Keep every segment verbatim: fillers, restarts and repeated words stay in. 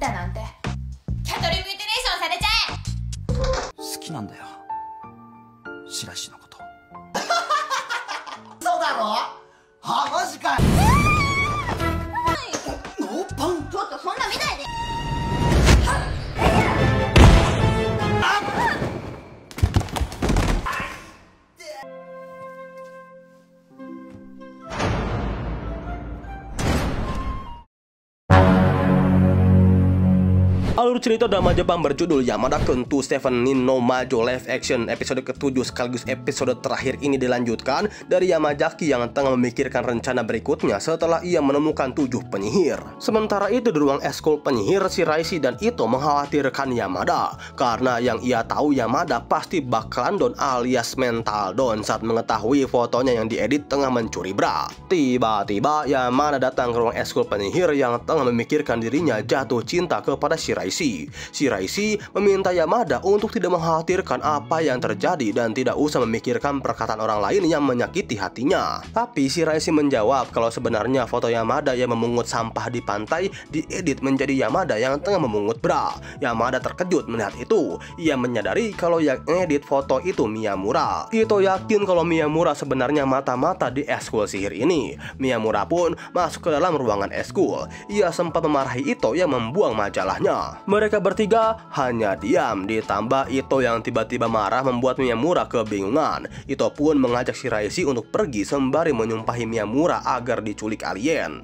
たなんてキャトルミューティレーションされちゃえ。好きなんだよ白石のこと。そうだろ。はマジか。ノーパン。ちょっとそんな見ないで。Alur cerita drama Jepang berjudul Yamada Kuntou Seven Nin no Majo Live Action episode ketujuh sekaligus episode terakhir ini dilanjutkan dari Yamazaki yang tengah memikirkan rencana berikutnya setelah ia menemukan tujuh penyihir. Sementara itu di ruang eskul penyihir, Shiraishi dan Ito mengkhawatirkan Yamada karena yang ia tahu Yamada pasti bakalan down alias mental down saat mengetahui fotonya yang diedit tengah mencuri bra. Tiba-tiba Yamada datang ke ruang eskul penyihir yang tengah memikirkan dirinya jatuh cinta kepada Shiraishi. Shiraishi meminta Yamada untuk tidak mengkhawatirkan apa yang terjadi dan tidak usah memikirkan perkataan orang lain yang menyakiti hatinya. Tapi Shiraishi menjawab kalau sebenarnya foto Yamada yang memungut sampah di pantai diedit menjadi Yamada yang tengah memungut bra. Yamada terkejut melihat itu. Ia menyadari kalau yang edit foto itu Miyamura. Ito yakin kalau Miyamura sebenarnya mata-mata di eskul sihir ini. Miyamura pun masuk ke dalam ruangan eskul. Ia sempat memarahi Ito yang membuang majalahnya. Mereka bertiga hanya diam, ditambah Ito yang tiba-tiba marah membuat Miyamura kebingungan. Ito pun mengajak Shiraishi untuk pergi sembari menyumpahi Miyamura agar diculik alien.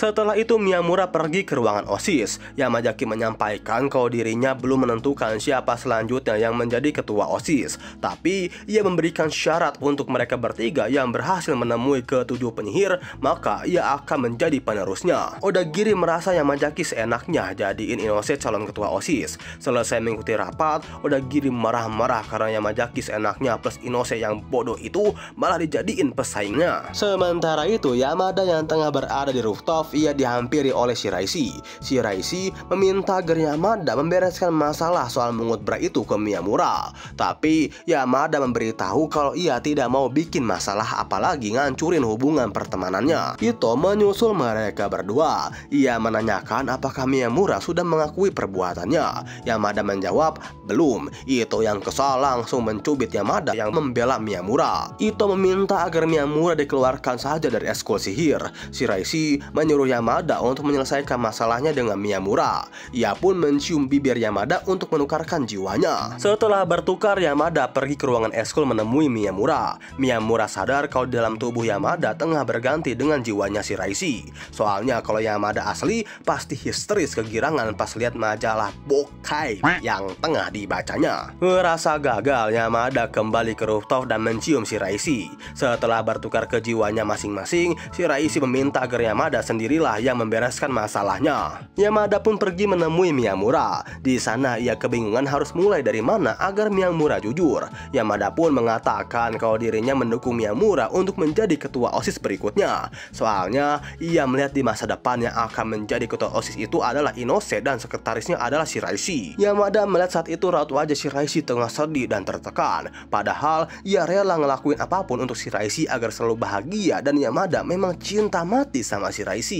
Setelah itu Miyamura pergi ke ruangan OSIS. Yamazaki menyampaikan kalau dirinya belum menentukan siapa selanjutnya yang menjadi ketua OSIS. Tapi ia memberikan syarat untuk mereka bertiga yang berhasil menemui ketujuh penyihir, maka ia akan menjadi penerusnya. Odagiri merasa Yamazaki seenaknya jadiin Inose calon ketua OSIS. Selesai mengikuti rapat, Odagiri marah-marah karena Yamazaki seenaknya plus Inose yang bodoh itu malah dijadiin pesaingnya. Sementara itu Yamada yang tengah berada di rooftop, ia dihampiri oleh Shiraishi. Shiraishi meminta agar Yamada membereskan masalah soal mengut bra itu ke Miyamura. Tapi Yamada memberitahu kalau ia tidak mau bikin masalah apalagi ngancurin hubungan pertemanannya. Ito menyusul mereka berdua. Ia menanyakan apakah Miyamura sudah mengakui perbuatannya. Yamada menjawab belum. Ito yang kesal langsung mencubit Yamada yang membela Miyamura. Ito meminta agar Miyamura dikeluarkan saja dari eskul sihir. Shiraishi menyuruh Yamada untuk menyelesaikan masalahnya dengan Miyamura. Ia pun mencium bibir Yamada untuk menukarkan jiwanya. Setelah bertukar, Yamada pergi ke ruangan eskul menemui Miyamura. Miyamura sadar kalau dalam tubuh Yamada tengah berganti dengan jiwanya Shiraishi. Soalnya kalau Yamada asli pasti histeris kegirangan pas lihat majalah Bokai yang tengah dibacanya. Merasa gagal, Yamada kembali ke rooftop dan mencium Shiraishi. Setelah bertukar ke jiwanya masing-masing, Shiraishi meminta agar Yamada sendiri dirilah yang membereskan masalahnya. Yamada pun pergi menemui Miyamura. Di sana ia kebingungan harus mulai dari mana agar Miyamura jujur. Yamada pun mengatakan kalau dirinya mendukung Miyamura untuk menjadi ketua OSIS berikutnya. Soalnya ia melihat di masa depan yang akan menjadi ketua OSIS itu adalah Inose dan sekretarisnya adalah Shiraishi. Yamada melihat saat itu raut wajah Shiraishi tengah sedih dan tertekan. Padahal ia rela ngelakuin apapun untuk Shiraishi agar selalu bahagia dan Yamada memang cinta mati sama Shiraishi.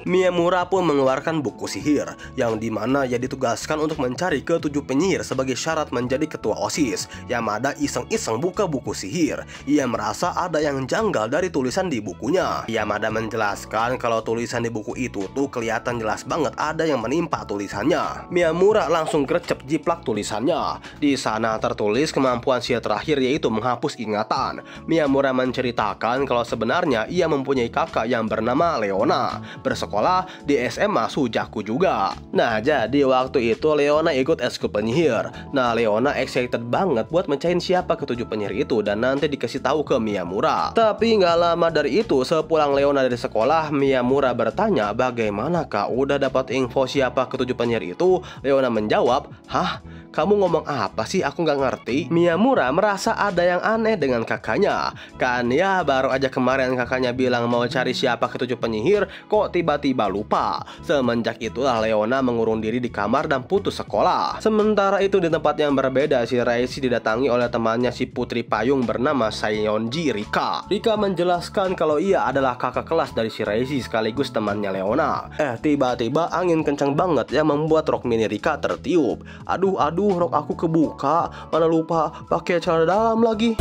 Miyamura pun mengeluarkan buku sihir yang dimana ia ditugaskan untuk mencari ketujuh penyihir sebagai syarat menjadi ketua OSIS. Yamada iseng-iseng buka buku sihir. Ia merasa ada yang janggal dari tulisan di bukunya. Yamada menjelaskan kalau tulisan di buku itu tuh kelihatan jelas banget ada yang menimpa tulisannya. Miyamura langsung grecep jiplak tulisannya. Di sana tertulis kemampuan sihir terakhir yaitu menghapus ingatan. Miyamura menceritakan kalau sebenarnya ia mempunyai kakak yang bernama Leona, bersekolah di S M A Sujaku juga. Nah, jadi waktu itu Leona ikut eskul penyihir. Nah, Leona excited banget buat mencahin siapa ketujuh penyihir itu dan nanti dikasih tahu ke Miyamura. Tapi nggak lama dari itu, sepulang Leona dari sekolah, Miyamura bertanya, "Bagaimana kak, udah dapat info siapa ketujuh penyihir itu?" Leona menjawab, "Hah? Kamu ngomong apa sih? Aku nggak ngerti." Miyamura merasa ada yang aneh dengan kakaknya. Kan ya baru aja kemarin kakaknya bilang mau cari siapa ketujuh penyihir penyihir kok tiba-tiba lupa. Semenjak itulah Leona mengurung diri di kamar dan putus sekolah. Sementara itu di tempat yang berbeda, Shiraishi didatangi oleh temannya si putri payung bernama Sayonji Rika. Rika menjelaskan kalau ia adalah kakak kelas dari Shiraishi sekaligus temannya Leona. Eh, tiba-tiba angin kencang banget yang membuat rok mini Rika tertiup. Aduh aduh, rok aku kebuka, mana lupa pakai celana dalam lagi.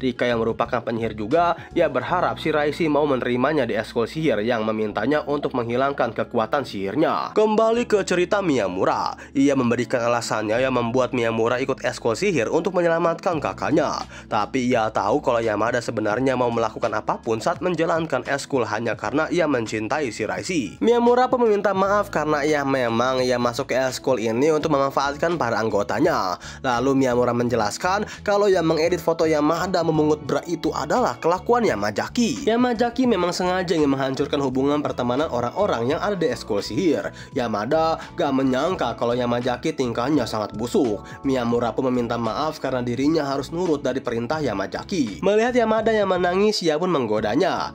Rika yang merupakan penyihir juga, ia berharap Shiraishi mau menerimanya di eskol sihir yang memintanya untuk menghilangkan kekuatan sihirnya. Kembali ke cerita Miyamura, ia memberikan alasannya yang membuat Miyamura ikut eskol sihir untuk menyelamatkan kakaknya. Tapi ia tahu kalau Yamada sebenarnya mau melakukan apapun saat menjalankan eskol hanya karena ia mencintai Shiraishi. Miyamura pun meminta maaf karena ia memang ia masuk ke eskol ini untuk memanfaatkan para anggotanya. Lalu Miyamura menjelaskan kalau yang mengedit foto Yamada memungut bra itu adalah kelakuan Yamazaki. Yamazaki memang sengaja ingin menghancurkan hubungan pertemanan orang-orang yang ada di eskol sihir. Yamada gak menyangka kalau Yamazaki tingkahnya sangat busuk. Miyamura pun meminta maaf karena dirinya harus nurut dari perintah Yamazaki. Melihat Yamada yang menangis, ia pun menggodanya.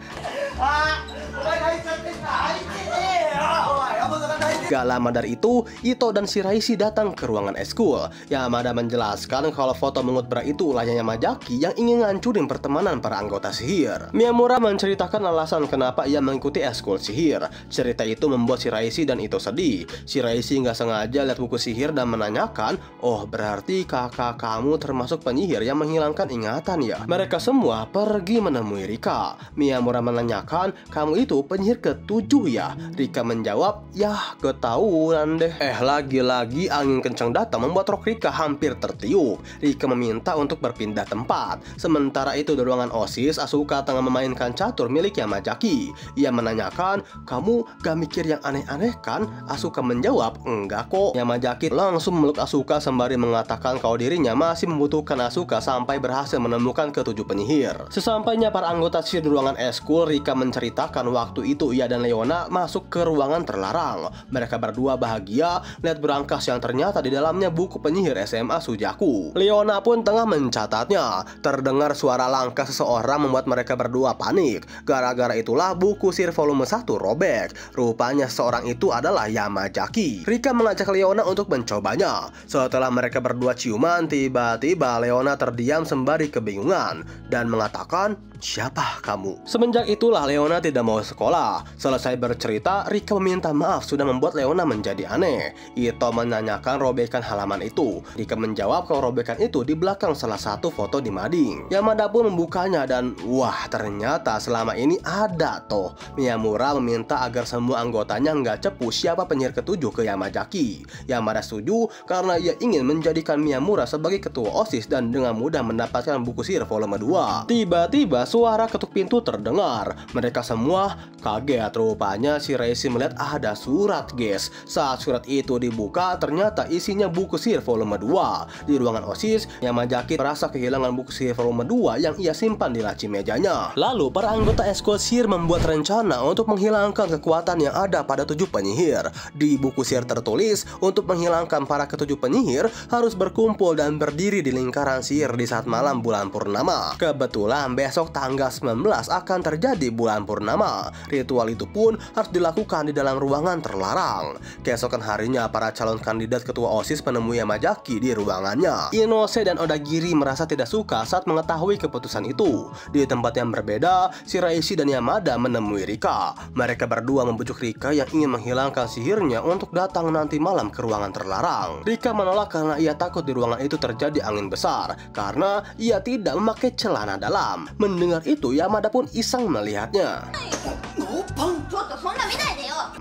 Gak lama dari itu, Ito dan Shiraishi datang ke ruangan eskul. Yamada menjelaskan kalau foto mengut bra itu ulahnya Yamazaki yang ingin ngancurin pertemanan para anggota sihir. Miyamura menceritakan alasan kenapa ia mengikuti eskul sihir. Cerita itu membuat Shiraishi dan Ito sedih. Shiraishi nggak sengaja lihat buku sihir dan menanyakan, "Oh, berarti kakak kamu termasuk penyihir yang menghilangkan ingatan ya?" Mereka semua pergi menemui Rika. Miyamura menanyakan, "Kamu itu penyihir ketujuh ya?" Rika menjawab, "Yah, ketahuan deh." Eh, lagi-lagi angin kencang datang membuat rok Rika hampir tertiup. Rika meminta untuk berpindah tempat. Sementara itu di ruangan OSIS, Asuka tengah memainkan catur milik Yamazaki. Ia menanyakan, "Kamu gak mikir yang aneh-aneh kan?" Asuka menjawab, "Enggak kok." Yamazaki langsung meluk Asuka sembari mengatakan kalau dirinya masih membutuhkan Asuka sampai berhasil menemukan ketujuh penyihir. Sesampainya para anggota sihir di ruangan eskul, Rika menceritakan waktu itu ia dan Leona masuk ke ruangan terlarang. Mereka berdua bahagia lihat berangkas yang ternyata di dalamnya buku penyihir S M A Sujaku. Leona pun tengah mencatatnya. Terdengar suara langkah seseorang membuat mereka berdua panik. Gara-gara itulah buku sihir volume satu robek. Rupanya seorang itu adalah Yamazaki. Rika mengajak Leona untuk mencobanya. Setelah mereka berdua ciuman, tiba-tiba Leona terdiam sembari kebingungan dan mengatakan, "Siapa kamu?" Semenjak itulah Leona tidak mau sekolah. Selesai bercerita, Rika meminta maaf sudah membuat Leona menjadi aneh. Ito menanyakan robekan halaman itu. Rika menjawab kalau robekan itu di belakang salah satu foto di mading. Yamada pun membukanya dan wah, ternyata selama ini ada toh. Miyamura meminta agar semua anggotanya nggak cepu siapa penyihir ketujuh ke Yamazaki. Yamada setuju karena ia ingin menjadikan Miyamura sebagai ketua OSIS dan dengan mudah mendapatkan buku sihir volume dua. Tiba-tiba suara ketuk pintu terdengar. Mereka semua kaget. Rupanya Shiraishi melihat ada surat, guys. Saat surat itu dibuka, ternyata isinya buku sihir volume dua. Di ruangan OSIS, Yamazaki merasa kehilangan buku sihir volume dua yang ia simpan di laci mejanya. Lalu para anggota eskol sihir membuat rencana untuk menghilangkan kekuatan yang ada pada tujuh penyihir. Di buku sihir tertulis, untuk menghilangkan para ketujuh penyihir harus berkumpul dan berdiri di lingkaran sihir di saat malam bulan purnama. Kebetulan besok tanggal sembilan belas akan terjadi bulan purnama. Ritual itu pun harus dilakukan di dalam ruangan terlarang. Keesokan harinya, para calon kandidat ketua OSIS menemui Yamazaki di ruangannya. Inose dan Odagiri merasa tidak suka saat mengetahui keputusan itu. Di tempat yang berbeda, Shiraishi dan Yamada menemui Rika. Mereka berdua membujuk Rika yang ingin menghilangkan sihirnya untuk datang nanti malam ke ruangan terlarang. Rika menolak karena ia takut di ruangan itu terjadi angin besar karena ia tidak memakai celana dalam. Mending Dengar itu, Yamada pun iseng melihatnya.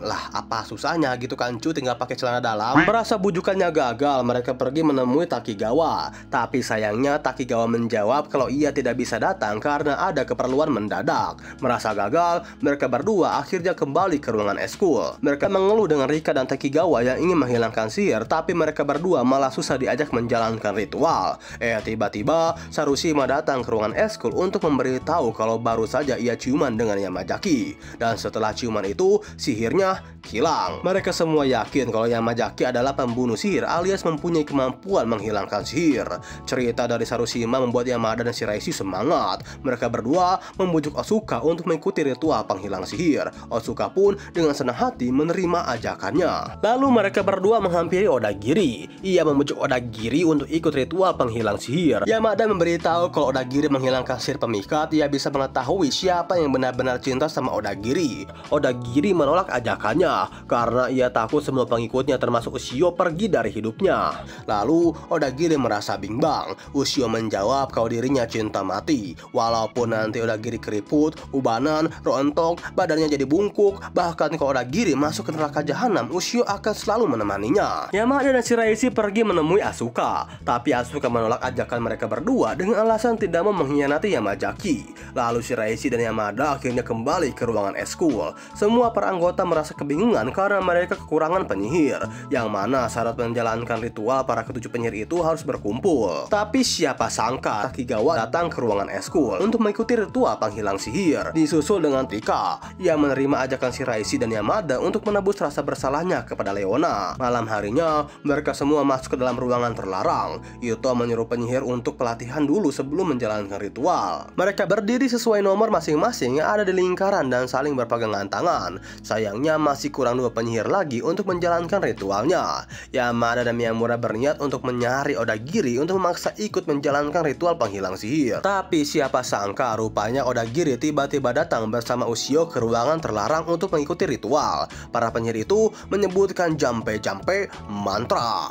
Lah, apa susahnya gitu kan cu, tinggal pakai celana dalam. Merasa bujukannya gagal, mereka pergi menemui Takigawa. Tapi sayangnya Takigawa menjawab kalau ia tidak bisa datang karena ada keperluan mendadak. Merasa gagal, mereka berdua akhirnya kembali ke ruangan eskul. Mereka mengeluh dengan Rika dan Takigawa yang ingin menghilangkan sihir, tapi mereka berdua malah susah diajak menjalankan ritual. Eh, tiba-tiba Sarushima datang ke ruangan eskul untuk memberi tahu kalau baru saja ia ciuman dengan Yamazaki. Dan setelah ciuman itu, sihirnya rumah hilang. Mereka semua yakin kalau Yamazaki adalah pembunuh sihir alias mempunyai kemampuan menghilangkan sihir. Cerita dari Sarushima membuat Yamada dan Shiraishi semangat. Mereka berdua membujuk Asuka untuk mengikuti ritual penghilang sihir. Asuka pun dengan senang hati menerima ajakannya. Lalu mereka berdua menghampiri Odagiri. Ia membujuk Odagiri untuk ikut ritual penghilang sihir. Yamada memberitahu kalau Odagiri menghilangkan sihir pemikat, ia bisa mengetahui siapa yang benar-benar cinta sama Odagiri. Odagiri menolak ajakannya karena ia takut semua pengikutnya termasuk Ushio pergi dari hidupnya. Lalu Odagiri merasa bimbang. Ushio menjawab kalau dirinya cinta mati. Walaupun nanti Odagiri keriput, ubanan, rontok, badannya jadi bungkuk, bahkan kalau Odagiri masuk ke neraka jahanam, Ushio akan selalu menemaninya. Yamada dan Shiraishi pergi menemui Asuka, tapi Asuka menolak ajakan mereka berdua dengan alasan tidak mau mengkhianati Yamazaki. Lalu Shiraishi dan Yamada akhirnya kembali ke ruangan eskul. Semua para anggota merasa kebingungan karena mereka kekurangan penyihir, yang mana syarat menjalankan ritual para ketujuh penyihir itu harus berkumpul. Tapi siapa sangka Takigawa datang ke ruangan eskul untuk mengikuti ritual penghilang sihir. Disusul dengan Tika, ia menerima ajakan Shiraishi dan Yamada untuk menebus rasa bersalahnya kepada Leona. Malam harinya, mereka semua masuk ke dalam ruangan terlarang. Ito menyuruh penyihir untuk pelatihan dulu sebelum menjalankan ritual. Mereka berdiri sesuai nomor masing-masing yang ada di lingkaran dan saling berpegangan tangan. Sayangnya masih kurang dua penyihir lagi untuk menjalankan ritualnya. Yamada dan Miyamura berniat untuk menyari Odagiri untuk memaksa ikut menjalankan ritual penghilang sihir. Tapi siapa sangka rupanya Odagiri tiba-tiba datang bersama Ushio ke ruangan terlarang untuk mengikuti ritual. Para penyihir itu menyebutkan jampe-jampe mantra.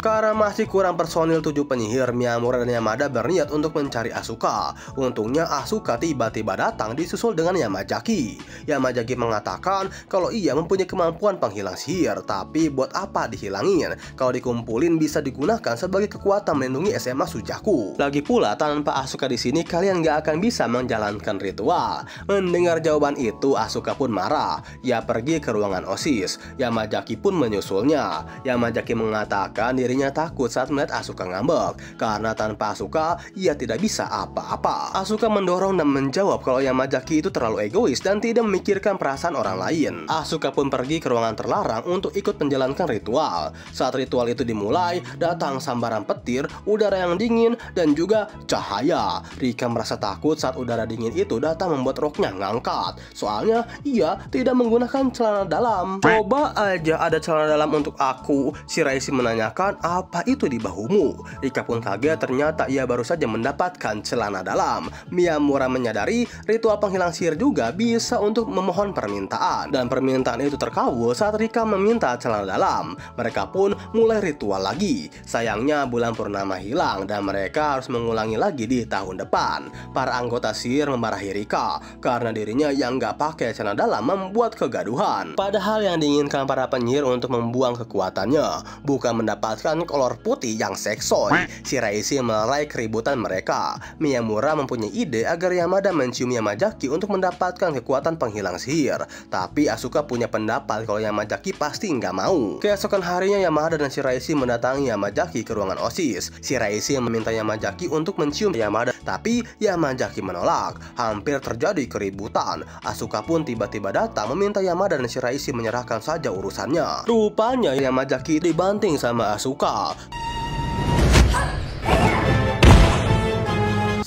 Karena masih kurang personil tujuh penyihir, Miyamura dan Yamada berniat untuk mencari Asuka. Untungnya Asuka tiba-tiba datang disusul dengan Yamazaki. Yamazaki mengatakan kalau ia mempunyai kemampuan penghilang sihir, tapi buat apa dihilangin? Kalau dikumpulin bisa digunakan sebagai kekuatan melindungi S M A Sujaku. Lagi pula tanpa Asuka di sini kalian nggak akan bisa menjalankan ritual. Mendengar jawaban itu Asuka pun marah. Ia pergi ke ruangan OSIS. Yamazaki pun menyusulnya. Yamazaki mengatakan diri Dirinya takut saat melihat Asuka ngambek, karena tanpa Asuka ia tidak bisa apa-apa. Asuka mendorong dan menjawab kalau Yamazaki itu terlalu egois dan tidak memikirkan perasaan orang lain. Asuka pun pergi ke ruangan terlarang untuk ikut menjalankan ritual. Saat ritual itu dimulai, datang sambaran petir, udara yang dingin, dan juga cahaya. Rika merasa takut saat udara dingin itu datang membuat roknya ngangkat. Soalnya ia tidak menggunakan celana dalam. Coba aja ada celana dalam untuk aku, Shiraishi menanyakan, apa itu di bahumu? Rika pun kaget, ternyata ia baru saja mendapatkan celana dalam. Miyamura menyadari ritual penghilang sihir juga bisa untuk memohon permintaan, dan permintaan itu terkabul saat Rika meminta celana dalam. Mereka pun mulai ritual lagi. Sayangnya bulan purnama hilang dan mereka harus mengulangi lagi di tahun depan. Para anggota sihir memarahi Rika karena dirinya yang nggak pakai celana dalam membuat kegaduhan. Padahal yang diinginkan para penyihir untuk membuang kekuatannya, bukan mendapatkan kolor putih yang seksoi. Shiraishi melerai keributan mereka. Miyamura mempunyai ide agar Yamada mencium Yamazaki untuk mendapatkan kekuatan penghilang sihir, tapi Asuka punya pendapat kalau Yamazaki pasti nggak mau. Keesokan harinya Yamada dan Shiraishi mendatangi Yamazaki ke ruangan OSIS. Shiraishi meminta Yamazaki untuk mencium Yamada, tapi Yamazaki menolak. Hampir terjadi keributan. Asuka pun tiba-tiba datang meminta Yamada dan Shiraishi menyerahkan saja urusannya. Rupanya Yamazaki dibanting sama Asuka.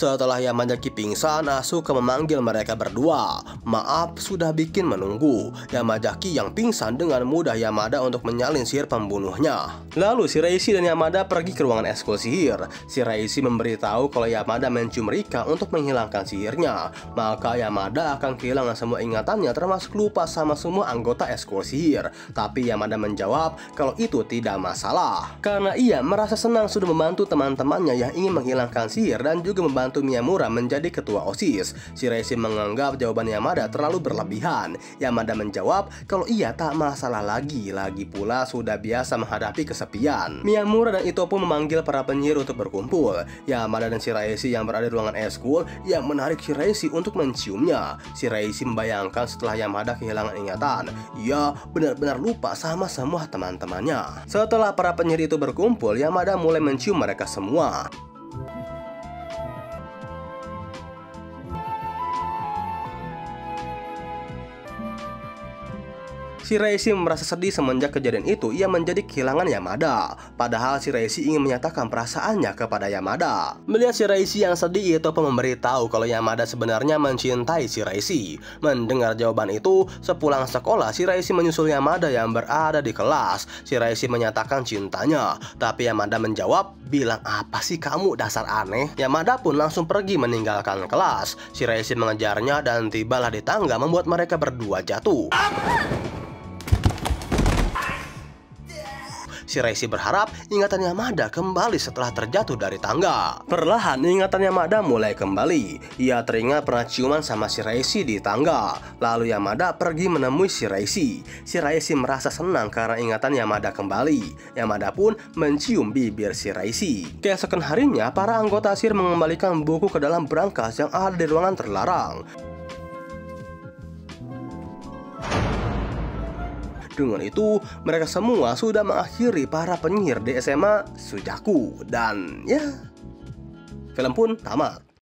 Setelah Yamazaki pingsan, Asuka memanggil mereka berdua. Maaf sudah bikin menunggu. Yamazaki yang pingsan dengan mudah Yamada untuk menyalin sihir pembunuhnya. Lalu Shiraishi dan Yamada pergi ke ruangan eskul sihir. Shiraishi memberitahu kalau Yamada mencium Rika untuk menghilangkan sihirnya. Maka Yamada akan kehilangan semua ingatannya termasuk lupa sama semua anggota eskul sihir. Tapi Yamada menjawab kalau itu tidak masalah, karena ia merasa senang sudah membantu teman-temannya yang ingin menghilangkan sihir dan juga membantu Bantu Miyamura menjadi ketua OSIS. Shiraishi menganggap jawaban Yamada terlalu berlebihan. Yamada menjawab kalau ia tak masalah lagi, lagi pula sudah biasa menghadapi kesepian. Miyamura dan Ito pun memanggil para penyihir untuk berkumpul. Yamada dan Shiraishi yang berada di ruangan eskul yang menarik Shiraishi untuk menciumnya. Shiraishi membayangkan setelah Yamada kehilangan ingatan, ia benar-benar lupa sama semua teman-temannya. Setelah para penyihir itu berkumpul, Yamada mulai mencium mereka semua. Shiraishi merasa sedih semenjak kejadian itu ia menjadi kehilangan Yamada. Padahal Shiraishi ingin menyatakan perasaannya kepada Yamada. Melihat Shiraishi yang sedih, Ito pun memberitahu kalau Yamada sebenarnya mencintai Shiraishi. Mendengar jawaban itu, sepulang sekolah Shiraishi menyusul Yamada yang berada di kelas. Shiraishi menyatakan cintanya, tapi Yamada menjawab, "Bilang apa sih kamu, dasar aneh?" Yamada pun langsung pergi meninggalkan kelas. Shiraishi mengejarnya dan tibalah di tangga membuat mereka berdua jatuh. Shiraishi berharap ingatan Yamada kembali setelah terjatuh dari tangga. Perlahan ingatan Yamada mulai kembali. Ia teringat pernah ciuman sama Shiraishi di tangga. Lalu Yamada pergi menemui Shiraishi. Shiraishi merasa senang karena ingatan Yamada kembali. Yamada pun mencium bibir Shiraishi. Keesokan harinya para anggota S I R mengembalikan buku ke dalam brankas yang ada di ruangan terlarang. Dengan itu, mereka semua sudah mengakhiri para penyihir di S M A Sujaku. Dan ya, film pun tamat.